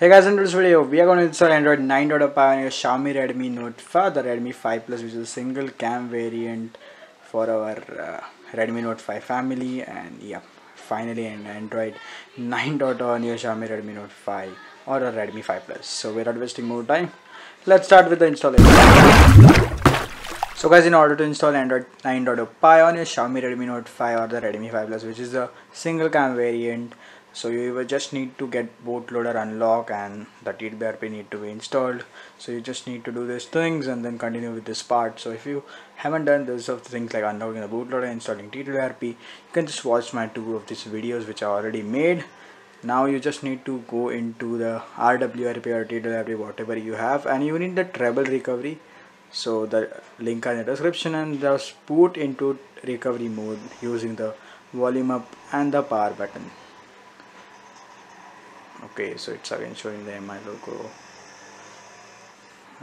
Hey guys, in this video we are going to install Android 9.0 Pie on your Xiaomi Redmi Note 5, the Redmi 5 Plus, which is a single cam variant for our Redmi Note 5 family. And yeah, finally an Android 9.0 on your Xiaomi Redmi Note 5 or a Redmi 5 Plus. So we're not wasting more time. Let's start with the installation. So guys, in order to install Android 9.0 Pie on your Xiaomi Redmi Note 5 or the Redmi 5 Plus, which is the single cam variant, so you will just need to get bootloader unlock and the TWRP need to be installed. So you just need to do these things and then continue with this part. So if you haven't done this of things like unlocking the bootloader, installing TWRP, you can just watch my two of these videos which are already made. Now you just need to go into the RWRP or TWRP, whatever you have, and you need the Treble recovery. So the link are in the description, and just put into recovery mode using the volume up and the power button. Okay, so it's again showing the MI logo.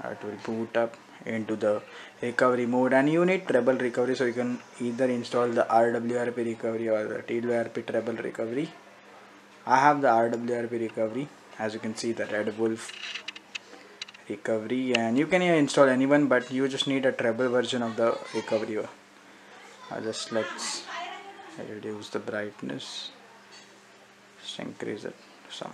It will boot up into the recovery mode, and you need treble recovery, so you can either install the RWRP recovery or the TWRP treble recovery. I have the RWRP recovery, as you can see, the Red Wolf recovery, and you can install anyone, but you just need a treble version of the recovery. Let's reduce the brightness, just increase it some.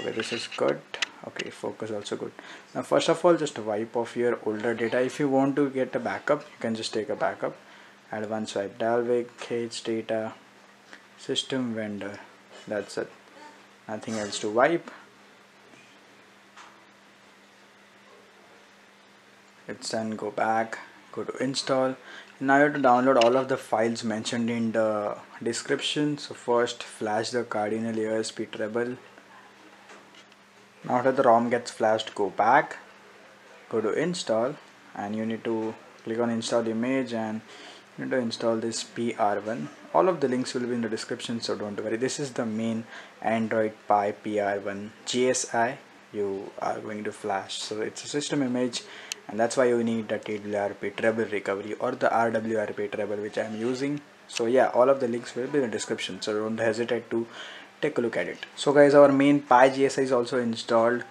Okay, this is good. Okay, focus also good. Now first of all, just wipe off your older data. If you want to get a backup, you can just take a backup. Advanced wipe, dial back, cache data, system vendor. That's it, nothing else to wipe. Let's then go back, go to install. Now you have to download all of the files mentioned in the description. So first flash the Cardinal AOSP Treble. Now after the ROM gets flashed, go back, go to install, and you need to click on install image, and you need to install this PR1. All of the links will be in the description, so don't worry. This is the main Android Pie PR1 GSI you are going to flash. So it's a system image, and that's why you need the TWRP treble recovery or the RWRP treble, which I am using. So yeah, all of the links will be in the description, so don't hesitate to take a look at it. So guys, our main Pie GSI is also installed,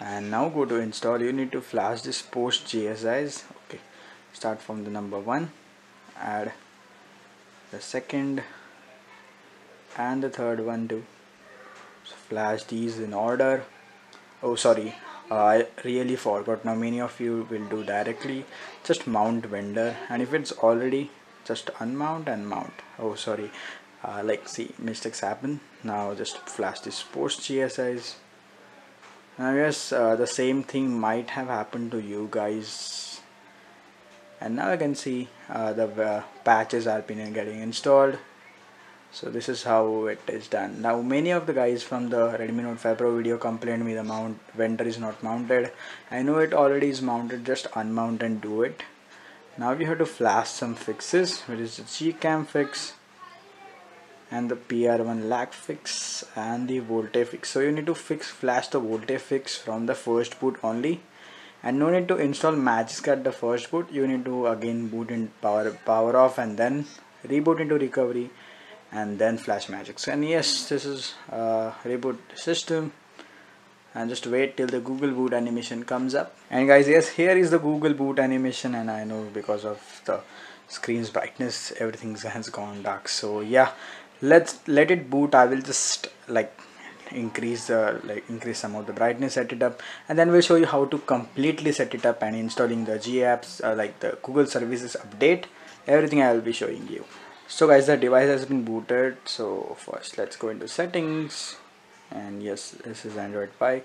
and now go to install. You need to flash this post GSIs. Okay, start from the number one, add the second and the third one too. So flash these in order. Oh sorry, I really forgot. Now many of you will do directly, just mount vendor, and if it's already, just unmount and mount. Oh sorry, see, mistakes happen. Now just flash this post GSIs. Now yes, the same thing might have happened to you guys, and now I can see the patches are been getting installed. So this is how it is done. Now many of the guys from the Redmi Note 5 Pro video complained me the mount vendor is not mounted. I know it already is mounted, just unmount and do it. Now we have to flash some fixes, which is the GCam fix and the PR1 lag fix and the VoLTE fix. So you need to flash the VoLTE fix from the first boot only, and no need to install Magisk at the first boot. You need to again boot in power off and then reboot into recovery, and then flash Magisk. And yes, this is a reboot system, and just wait till the Google boot animation comes up. And guys, yes, here is the Google boot animation, and I know because of the screen's brightness everything has gone dark. So yeah, let's let it boot. I will just increase some of the brightness, set it up, and then we'll show you how to completely set it up and installing the GApps, the Google services update, everything I will be showing you. So guys, the device has been booted. So first let's go into settings, and yes, this is Android Pie.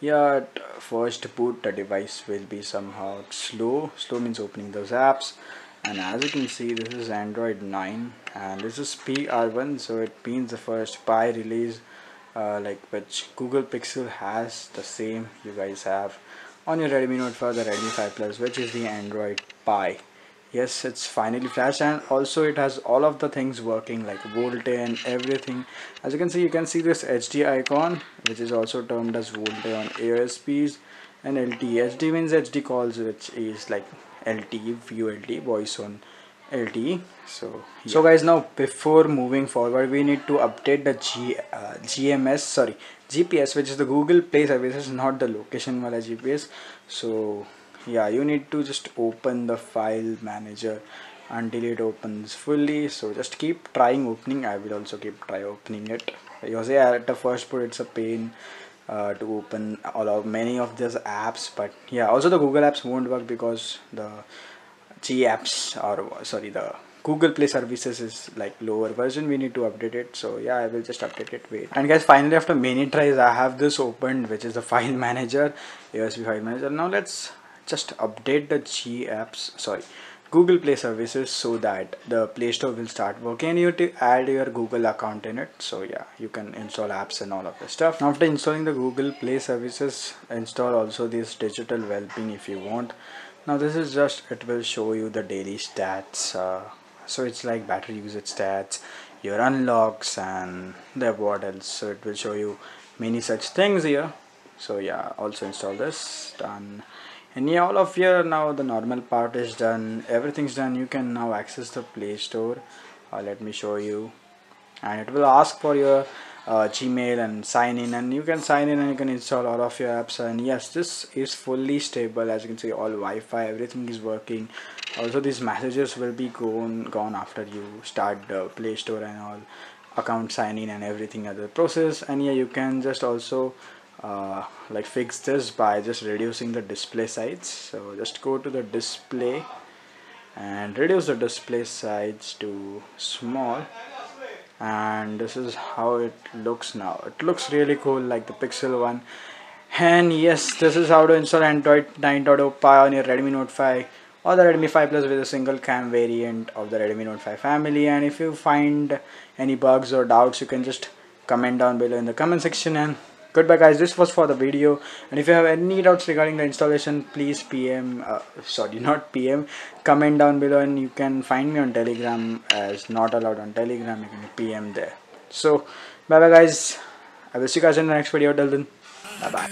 Yeah, at first boot the device will be somehow slow means opening those apps, and as you can see, this is Android 9 and this is PR1, so it means the first Pie release which Google Pixel has, the same you guys have on your Redmi Note 5, the Redmi 5 Plus, which is the Android Pie. Yes, it's finally flashed, and also it has all of the things working like VoLTE and everything. As you can see, this HD icon, which is also termed as VoLTE on AOSPs, and LTE. HD means HD calls, which is like LTE, VoLTE, voice on LTE. So yeah. So guys, now before moving forward, we need to update the GMS, sorry, GPS, which is the Google Play services, not the location wala GPS. So yeah, you need to just open the file manager until it opens fully. So just keep trying opening. I will also keep try opening it. You say at the first put it's a pain to open all of many of these apps, but yeah, also the Google apps won't work because the the Google Play services is like lower version, we need to update it. So yeah, I will just update it, wait. And guys, finally after many tries I have this opened, which is the file manager, AOSP file manager. Now let's just update the Google Play services so that the Play Store will start working and you need to add your Google account in it. So yeah, you can install apps and all of the stuff. Now after installing the Google Play services, install also this Digital Wellbeing if you want. Now this is just, it will show you the daily stats. So it's like battery usage stats, your unlocks and the what else. So it will show you many such things here. So yeah, also install this, done. And yeah, all of your, now the normal part is done, everything's done. You can now access the Play Store. Let me show you, and it will ask for your Gmail and sign in, and you can sign in and you can install all of your apps. And yes, this is fully stable, as you can see, all Wi-Fi, everything is working. Also these messages will be gone after you start the Play Store and all, account sign in and everything other process. And yeah, you can just also like fix this by just reducing the display size. So just go to the display and reduce the display size to small, and this is how it looks now. It looks really cool, like the Pixel one. And yes, this is how to install Android 9.0 Pie on your Redmi Note 5 or the Redmi 5 Plus with a single cam variant of the Redmi Note 5 family. And if you find any bugs or doubts, you can just comment down below in the comment section. And goodbye guys, this was for the video, and if you have any doubts regarding the installation, please comment down below. And you can find me on Telegram, as not allowed on Telegram, you can PM there. So bye bye guys, I will see you guys in the next video. Till then, bye bye.